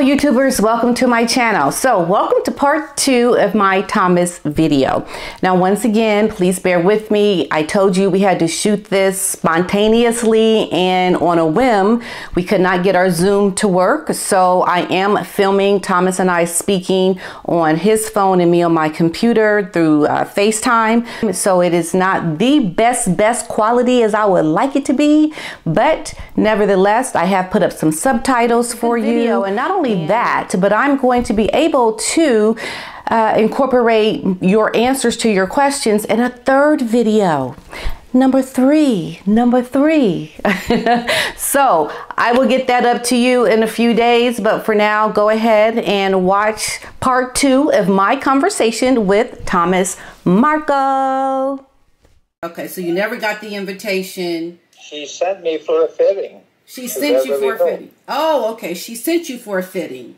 YouTubers, welcome to my channel. So welcome to part 2 of my Thomas video. Now once again, please bear with me. I told you we had to shoot this spontaneously and on a whim. We could not get our Zoom to work, so I am filming Thomas and I speaking on his phone and me on my computer through FaceTime. So it is not the best quality as I would like it to be, but nevertheless I have put up some subtitles for you. And not only that, but I'm going to be able to incorporate your answers to your questions in a third video. Number three. So I will get that up to you in a few days, but for now, go ahead and watch part 2 of my conversation with Thomas Markle. Okay, so you never got the invitation. She sent me for a fitting. She sent you for a fitting. Oh, okay. She sent you for a fitting.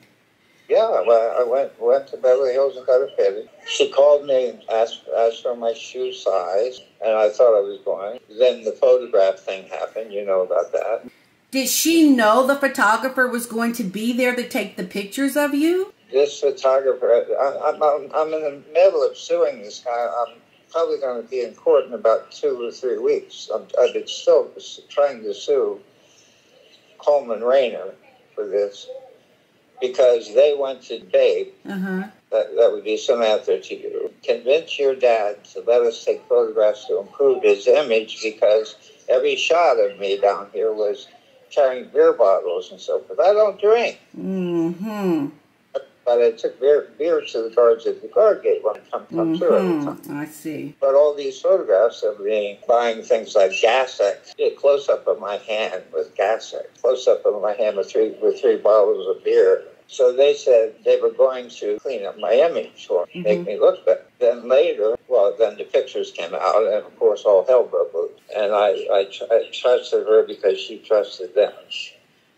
Yeah, well, I went to Beverly Hills and got a fitting. She called me and asked for my shoe size, and I thought I was going. Then the photograph thing happened. You know about that. Did she know the photographer was going to be there to take the pictures of you? This photographer, I'm in the middle of suing this guy. I'm probably going to be in court in about 2 or 3 weeks. I've been still trying to sue Coleman Rayner for this, because they wanted Babe, that would be Samantha to you, convince your dad to let us take photographs to improve his image, because every shot of me down here was carrying beer bottles and so forth. I don't drink. Mm-hmm. But I took beer to the guards at the guard gate when I come through every time. I see. But all these photographs of me buying things like Gassex, a close-up of my hand with Gassex, close-up of my hand with three bottles of beer. So they said they were going to clean up my image or make me look better. Then later, well, then the pictures came out, and of course all hell broke loose. And I trusted her because she trusted them.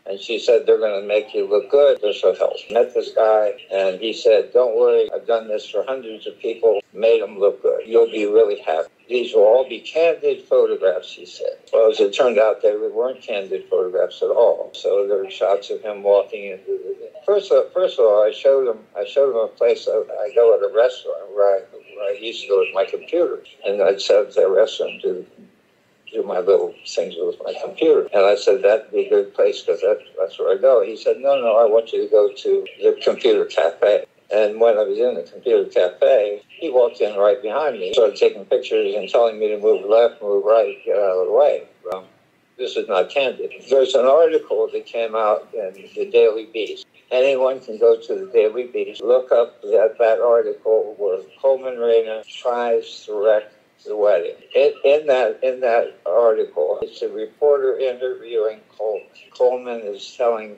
And she said, they're going to make you look good. This will help. Met this guy, and he said, don't worry. I've done this for hundreds of people. Made them look good. You'll be really happy. These will all be candid photographs, he said. Well, as it turned out, they weren't candid photographs at all. So there were shots of him walking into the... First of all, I showed him a place. I go at a restaurant where I used to go with my computer. And I'd set up that restaurant to do my little things with my computer. And I said, that'd be a good place because that's where I go. He said, no, I want you to go to the computer cafe. And when I was in the computer cafe, he walked in right behind me, started taking pictures and telling me to move left, move right, get out of the way. Well, this is not candid. There's an article that came out in the Daily Beast. Anyone can go to the Daily Beast, look up that article where Coleman Rayner tries to wreck the wedding. In that article, it's a reporter interviewing Coleman. Coleman is telling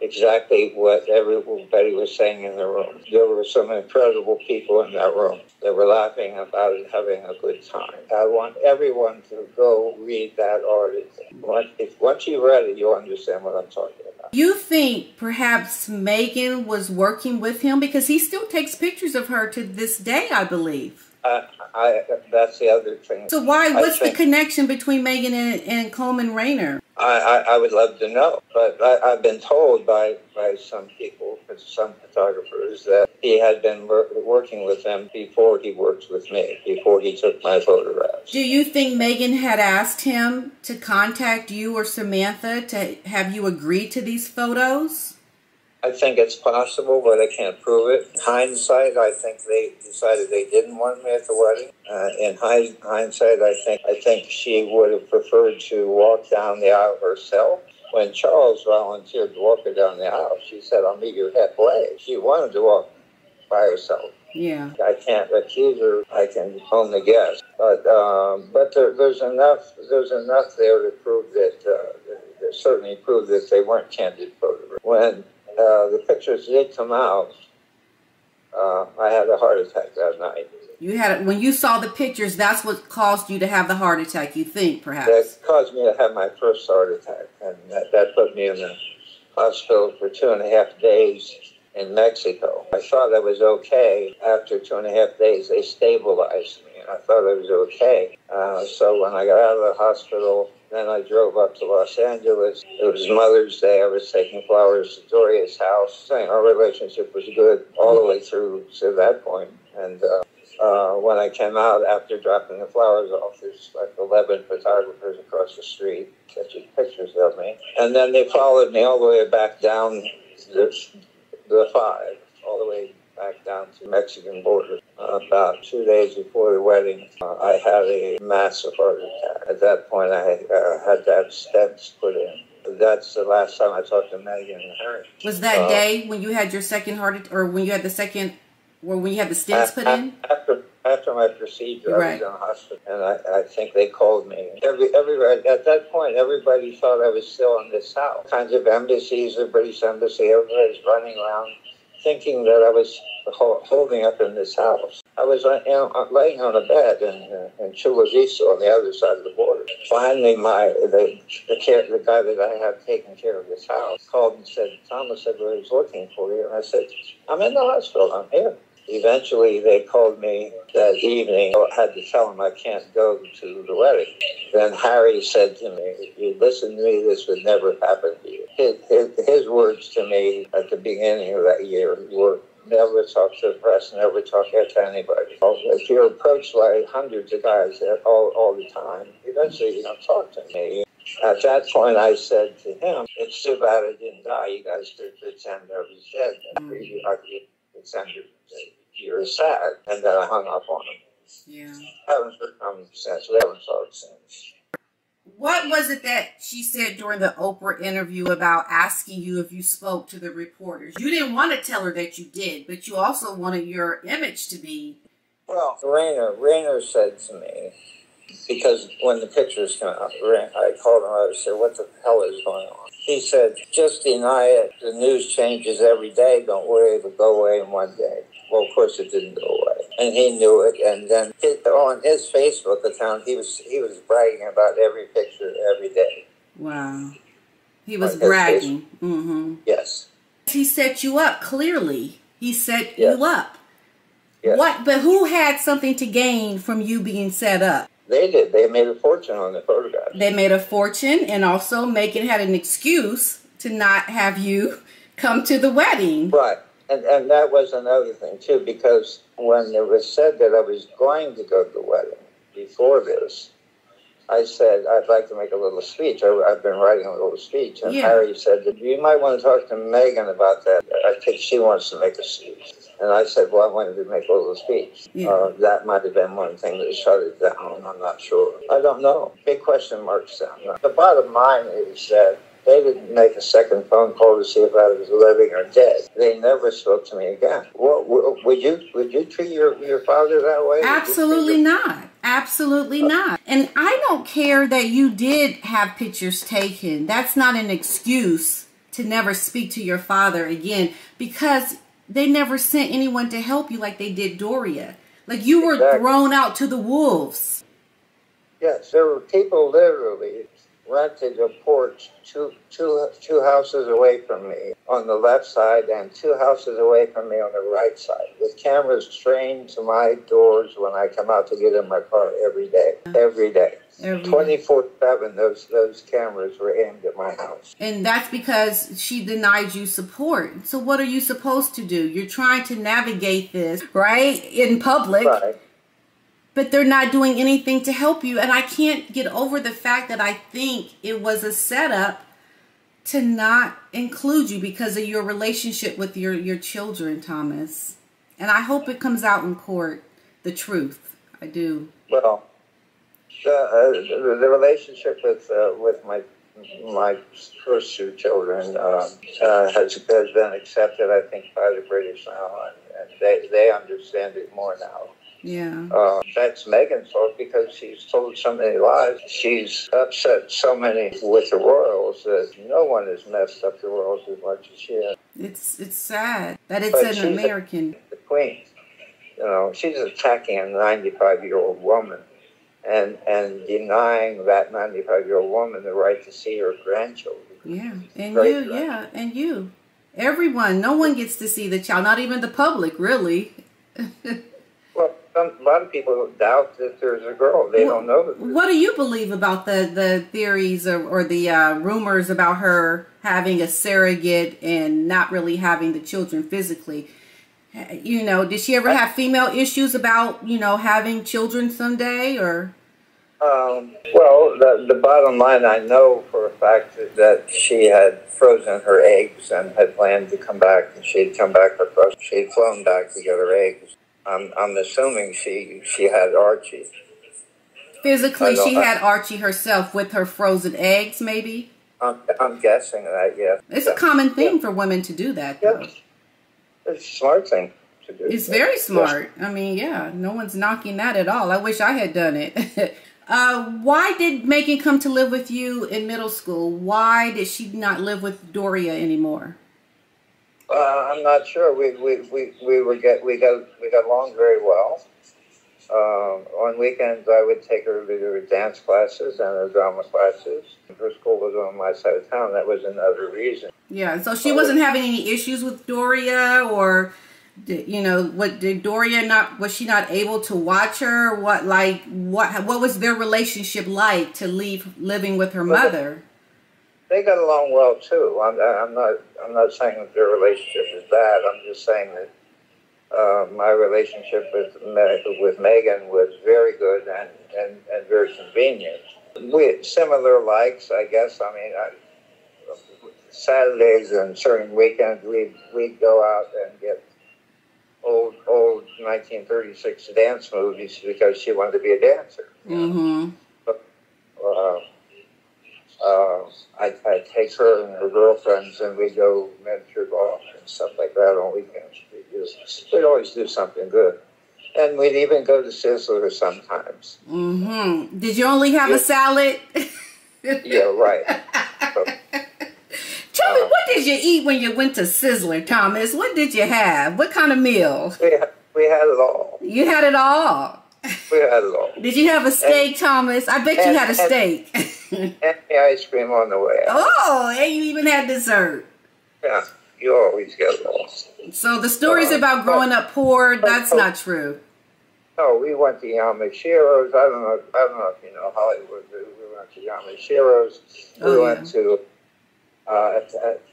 exactly what everybody was saying in the room. There were some incredible people in that room that were laughing about it, having a good time. I want everyone to go read that article. Once you read it, you'll understand what I'm talking about. You think perhaps Megan was working with him, because he still takes pictures of her to this day, I believe. That's the other thing. So what's the connection between Megan and Coleman Rayner? I would love to know, but I've been told by some people, some photographers, that he had been working with them before he worked with me, before he took my photographs. Do you think Megan had asked him to contact you or Samantha to have you agree to these photos? I think it's possible, but I can't prove it. In hindsight, I think they decided they didn't want me at the wedding. In hindsight, I think she would have preferred to walk down the aisle herself. When Charles volunteered to walk her down the aisle, she said, I'll meet you halfway. She wanted to walk by herself. Yeah. I can't accuse her. I can only guess. But there's enough there to prove that, certainly prove that they weren't candid photographs. When the pictures did come out, I had a heart attack that night. You had, when you saw the pictures, that's what caused you to have the heart attack, you think, perhaps? That caused me to have my first heart attack, and that put me in the hospital for 2.5 days in Mexico. I thought I was okay. After 2.5 days, they stabilized me. and I thought I was okay. So when I got out of the hospital, then I drove up to Los Angeles. It was Mother's Day. I was taking flowers to Doria's house. Our relationship was good all the way through to that point. And when I came out, after dropping the flowers off, there's like 11 photographers across the street catching pictures of me. And then they followed me all the way back down the five, all the way back down to the Mexican border. About 2 days before the wedding, I had a massive heart attack. At that point, I had to have stents put in. That's the last time I talked to Megan and Harry. Was that day when you had your second heart attack, or when you had the second, or when you had the stents put in? After my procedure, right. I was in the hospital, and I think they called me. At that point, everybody thought I was still in this house. Kinds of embassies, the British embassy, everybody's running around thinking that I was holding up in this house. I was laying on a bed in Chula Vista on the other side of the border. Finally, the guy that I had taken care of this house called and said, Thomas said, well, he's looking for you. And I said, I'm in the hospital. I'm here. Eventually, they called me that evening. I had to tell him I can't go to the wedding. Then Harry said to me, if you listen to me, this would never happen to you. His words to me at the beginning of that year were, never talk to the press, never talk to anybody. If you're approached by hundreds of guys all the time, eventually you don't talk to me. At that point, I said to him, it's too bad I didn't die. You guys could pretend I was dead. I could pretend you're sad. And then I hung up on him. Yeah. I haven't heard from him since. We haven't talked since. What was it that she said during the Oprah interview about asking you if you spoke to the reporters? You didn't want to tell her that you did, but you also wanted your image to be... Well, Rayner said to me, because when the pictures came out, I called him out and said, what the hell is going on? He said, just deny it. The news changes every day. Don't worry, it'll go away in one day. Well, of course it didn't go away. And he knew it. And then on his Facebook account, he was bragging about every picture every day. Wow. He was bragging. Mm-hmm. Yes. He set you up, clearly. He set you up. Yes. What? But who had something to gain from you being set up? They did. They made a fortune on the photographs. They made a fortune, and also Megan had an excuse to not have you come to the wedding. Right. And that was another thing, too, because when it was said that I was going to go to the wedding before this, I said, I'd like to make a little speech. I've been writing a little speech. And Harry said, you might want to talk to Megan about that. I think she wants to make a speech. And I said, well, I wanted to make a little speech. Yeah. That might have been one thing that shut it down. I'm not sure. I don't know. Big question marks down there. The bottom line is that they didn't make a second phone call to see if I was living or dead. They never spoke to me again. What, would you treat your father that way? Absolutely not. Absolutely not. And I don't care that you did have pictures taken. That's not an excuse to never speak to your father again, because they never sent anyone to help you like they did Doria. Like you were thrown out to the wolves. Yes, there were people literally... rented a porch two houses away from me on the left side and two houses away from me on the right side, with cameras trained to my doors when I come out to get in my car every day. Every day. 24/7, those cameras were aimed at my house. And that's because she denied you support. So what are you supposed to do? You're trying to navigate this, right, in public. Right. But they're not doing anything to help you. And I can't get over the fact that I think it was a setup to not include you because of your relationship with your children, Thomas. And I hope it comes out in court, the truth. I do. Well, the relationship with my first two children has been accepted, I think, by the British now. And they understand it more now. Yeah. That's Megan's fault because she's told so many lies. She's upset so many with the royals that no one has messed up the royals as much as she has. It's sad that it's an American. The queen, you know, she's attacking a 95-year-old woman and denying that 95-year-old woman the right to see her grandchildren. Yeah, and you, yeah, and you. Everyone, no one gets to see the child, not even the public, really. Well, a lot of people doubt that there's a girl. They don't know. What do you believe about the theories or the rumors about her having a surrogate and not really having the children physically? You know, did she ever have female issues about, you know, having children someday or? Well, the bottom line, I know for a fact that she had frozen her eggs and had planned to come back, and she'd come back to frozen. She'd flown back to get her eggs. I'm assuming she had Archie. Physically, she had Archie herself with her frozen eggs, maybe? I'm guessing that, yeah. It's a common thing for women to do that, though. Yes. It's a smart thing to do. It's very smart. I mean, yeah, no one's knocking that at all. I wish I had done it. Why did Megan come to live with you in middle school? Why did she not live with Doria anymore? I'm not sure. We got along very well. On weekends, I would take her to her dance classes and her drama classes. Her school was on my side of town. That was another reason. Yeah, so she wasn't having any issues with Doria, or, you know, what did Doria not? Was she not able to watch her? What, like, what was their relationship like to leave living with her mother? They got along well too. I'm not saying that their relationship is bad. I'm just saying that my relationship with Megan was very good and very convenient. We had similar likes, I guess. I mean, Saturdays and certain weekends we'd go out and get old 1936 dance movies because she wanted to be a dancer. Mm-hmm. I take her and her girlfriends, and we go miniature golf and stuff like that on weekends. We'd always do something good. And we'd even go to Sizzler sometimes. Mm-hmm. Did you only have a salad? Yeah, right. So, tell me, what did you eat when you went to Sizzler, Thomas? What did you have? What kind of meal? We had it all. You had it all? We had it all. Did you have a steak, Thomas? I bet you had a steak. And the ice cream on the way out. Oh, and you even had dessert. Yeah, you always get lost. So the stories about growing up poor, that's not true. No, we went to Yamashiro's. I don't know if you know Hollywood, but we went to Yamashiro's.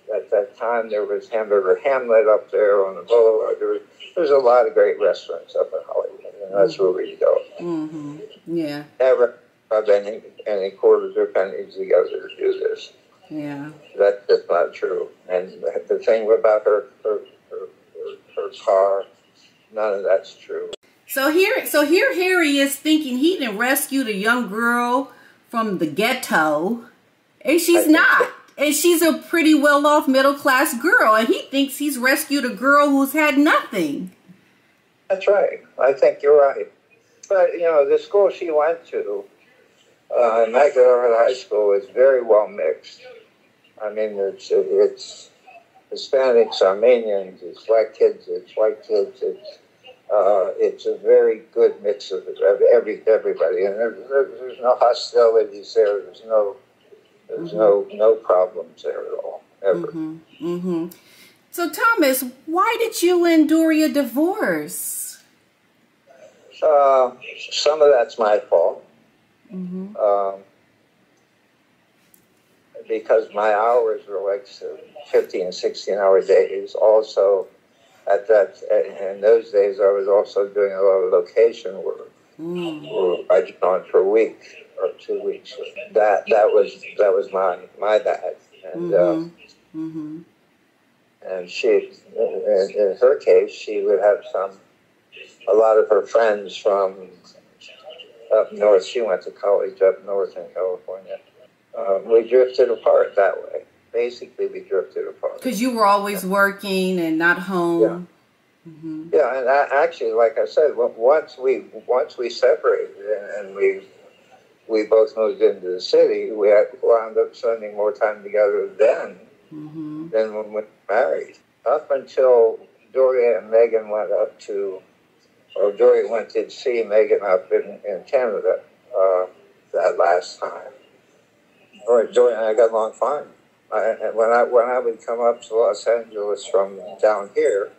At that time, there was Hamburger Hamlet up there on the boulevard. There was a lot of great restaurants up in Hollywood, and that's where we go. Mm-hmm. Yeah. Never have any quarters or pennies together to do this. Yeah. That's just not true. And the thing about her car, none of that's true. So here Harry is thinking he done rescued a young girl from the ghetto, and she's not. And she's a pretty well-off middle-class girl, and he thinks he's rescued a girl who's had nothing. That's right. I think you're right. But, you know, the school she went to, McGovern High School, is very well mixed. I mean, it's Hispanics, Armenians, it's white kids. It's a very good mix of everybody. And there's no hostilities there. There's no problems there at all, ever. Mm-hmm. Mm-hmm. So, Thomas, why did you and Doria divorce? Some of that's my fault. Mm-hmm. Because my hours were like 15 and 16-hour days. Also, in those days, I was also doing a lot of location work. Mm-hmm. I just went for a week or 2 weeks. That was my bad, and mm-hmm. Mm-hmm. And she, in her case, she would have a lot of her friends from up north. She went to college up north in California. We drifted apart that way. Basically, we drifted apart because you were always working and not home. Yeah. Mm-hmm. Yeah, and actually, like I said, once we separated and we both moved into the city, we wound up spending more time together then than when we married. Up until Doria and Megan went up to, or Doria went to see Megan up in Canada that last time. Doria and I got along fine. When I would come up to Los Angeles from down here,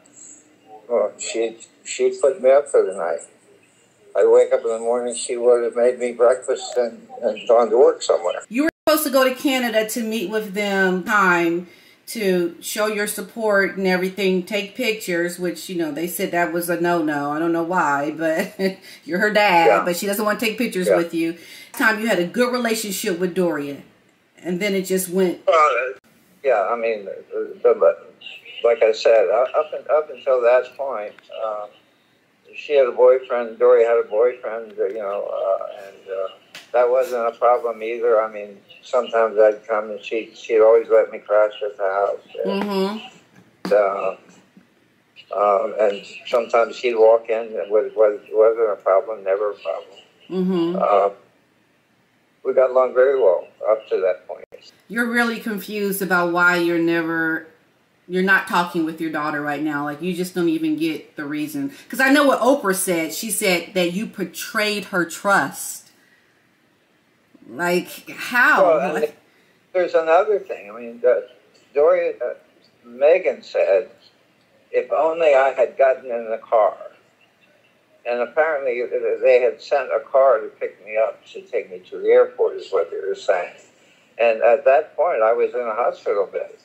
well, she'd put me up for the night. I wake up in the morning, she would have made me breakfast and gone to work somewhere. You were supposed to go to Canada to meet with them time to show your support and everything, take pictures, which, you know, they said that was a no-no. I don't know why, but you're her dad, yeah. But she doesn't want to take pictures yeah. with you. Tom, you had a good relationship with Doria, and then it just went. Yeah, I mean, like I said, up until that point, she had a boyfriend, Doria had a boyfriend, you know, and that wasn't a problem either. I mean, sometimes I'd come and she'd always let me crash at the house. And, and sometimes she'd walk in, and it wasn't a problem, never a problem. We got along very well up to that point. You're really confused about why you're not talking with your daughter right now. Like, you just don't even get the reason. Because I know what Oprah said. She said that you betrayed her trust. Like, how? Well, like, there's another thing. I mean, Megan said, if only I had gotten in the car. And apparently they had sent a car to pick me up, to take me to the airport, is what they were saying. And at that point, I was in a hospital bed.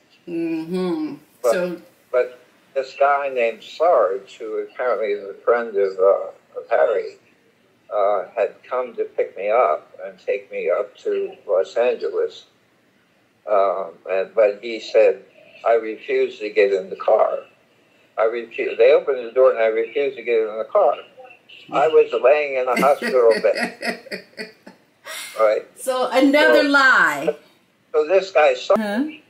But this guy named Sarge, who apparently is a friend of Harry, had come to pick me up and take me up to Los Angeles. But he said, I refuse to get in the car. I refuse. They opened the door and I refused to get in the car. I was laying in a hospital bed. Right. So another lie. So this guy saw me.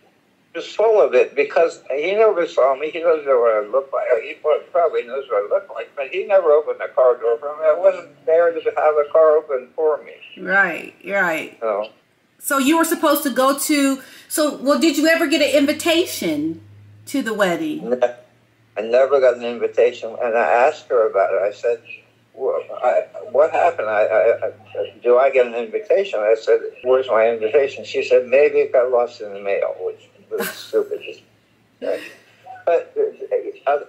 Was full of it because he never saw me. He doesn't know what I look like. He probably knows what I look like, but he never opened the car door for me. I wasn't there to have the car open for me. Right, right. So you were supposed to go to. So, well, did you ever get an invitation to the wedding? I never got an invitation, and I asked her about it. I said, well, what happened? Do I get an invitation? I said, where's my invitation? She said, maybe it got lost in the mail, which was stupid. Right. But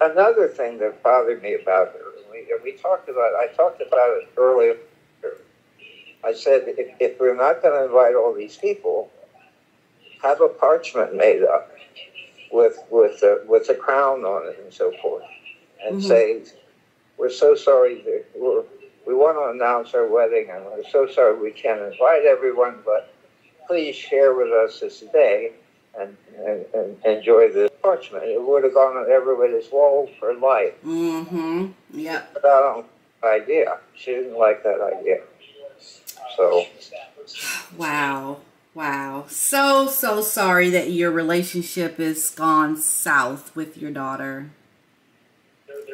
another thing that bothered me about her, we talked about it, I talked about it earlier. I said, if we're not going to invite all these people, have a parchment made up with a crown on it and so forth, and say, we're so sorry that we want to announce our wedding, and we're so sorry we can't invite everyone, but please share with us this day and enjoy the parchment. It would have gone on everybody's wall for life. Yeah. But I don't idea. She didn't like that idea. So. Wow. Wow. So, so sorry that your relationship has gone south with your daughter.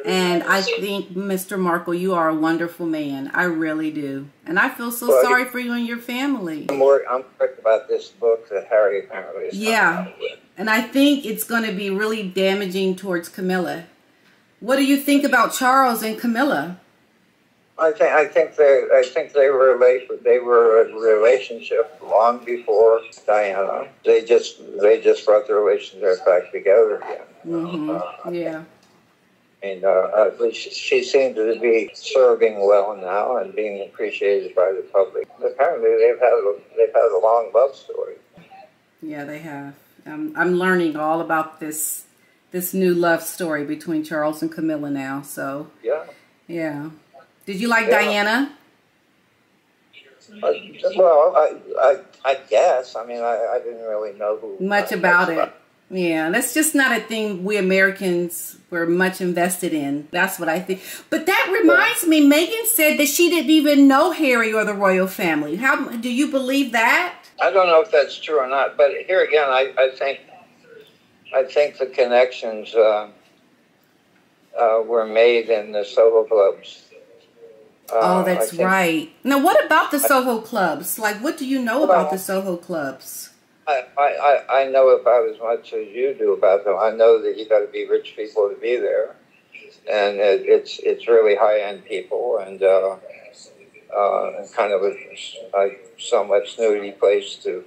And I think, Mr. Markle, you are a wonderful man. I really do. And I feel so sorry for you and your family. I'm quick about this book that Harry apparently is talking about. And I think it's going to be really damaging towards Camilla. What do you think about Charles and Camilla? I think they were in a relationship long before Diana. They just brought their relationship back together again. And at least she seemed to be serving well now and being appreciated by the public. Apparently, they've had a long love story. Yeah, they have. I'm learning all about this new love story between Charles and Camilla now. So yeah. Did you like Diana? Well, I guess. I mean, I didn't really know who much about it. Yeah, that's just not a thing we Americans were much invested in. That's what I think. But that reminds me, Megan said that she didn't even know Harry or the royal family. How do you believe that? I don't know if that's true or not, but here again, I think the connections were made in the Soho clubs. Oh, that's right. Now, what about the Soho clubs? Like, what do you know about the Soho clubs? I know about as much as you do about them. I know that you got to be rich people to be there, and it's really high end people and kind of a somewhat snooty place to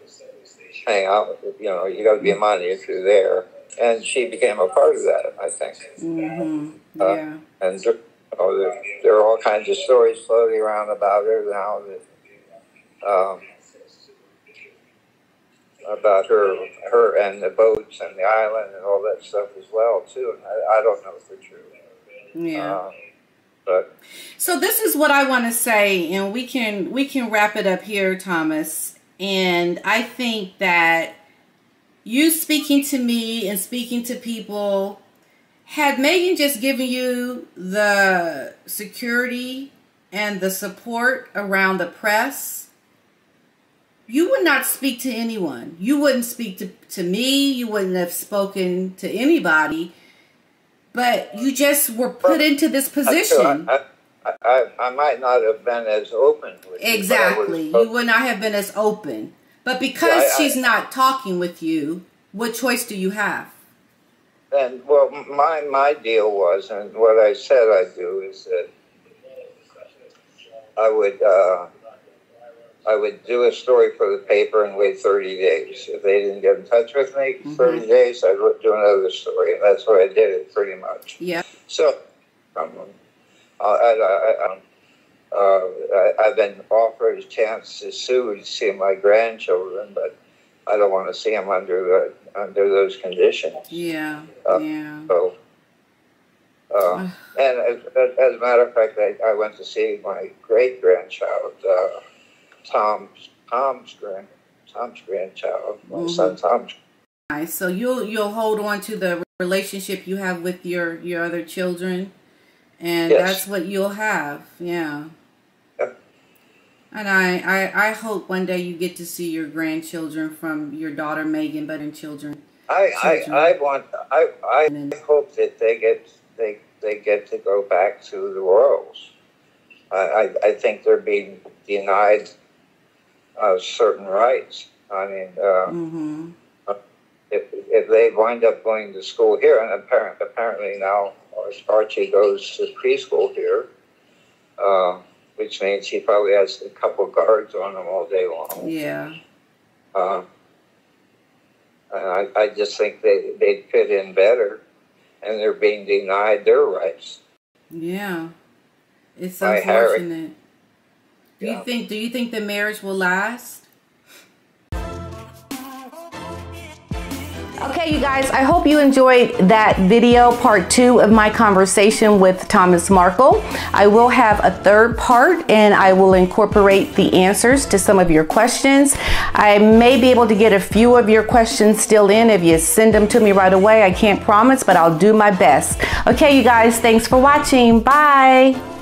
hang out. You know, you got to be money if you're there, and she became a part of that. I think. And know, there are all kinds of stories floating around about her now that, about her and the boats and the island and all that stuff as well, too. And I don't know for sure. Yeah. But so this is what I want to say, and we can wrap it up here, Thomas. And I think that you speaking to me and speaking to people, had Megan just given you the security and the support around the press, you would not speak to anyone. You wouldn't speak to me. You wouldn't have spoken to anybody. But you just were put into this position. I might not have been as open. Exactly. You would not have been as open. But because she's not talking with you, what choice do you have? And, well, my deal was, and what I said I'd do is that I would do a story for the paper and wait 30 days. If they didn't get in touch with me, 30 days, I'd do another story. And that's what I did, it pretty much. Yeah. So, I've been offered a chance to sue to see my grandchildren, but I don't want to see them under those conditions. Yeah, So, and as a matter of fact, I went to see my great-grandchild, Tom's grandchild, my son Tom's. Nice. So you'll hold on to the relationship you have with your other children, and yes, that's what you'll have. Yeah. Yep. And I hope one day you get to see your grandchildren from your daughter Megan, but in children. I hope that they get to go back to the royals. I think they're being denied certain rights. I mean, if they wind up going to school here, and apparently now Archie goes to preschool here, which means he probably has a couple guards on him all day long. Yeah. And I just think they'd fit in better, and they're being denied their rights. Yeah. It's unfortunate. Harry. Do you think the marriage will last? Okay, you guys, I hope you enjoyed that video, part 2 of my conversation with Thomas Markle. I will have a third part, and I will incorporate the answers to some of your questions. I may be able to get a few of your questions still in if you send them to me right away. I can't promise, but I'll do my best. Okay, you guys, thanks for watching. Bye.